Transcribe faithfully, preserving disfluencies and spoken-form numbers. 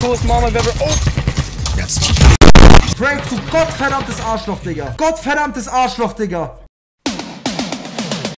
coolest mom I've ever... Oh! Frank, du gottverdammtes Arschloch, Digga. Gottverdammtes Arschloch, Digga.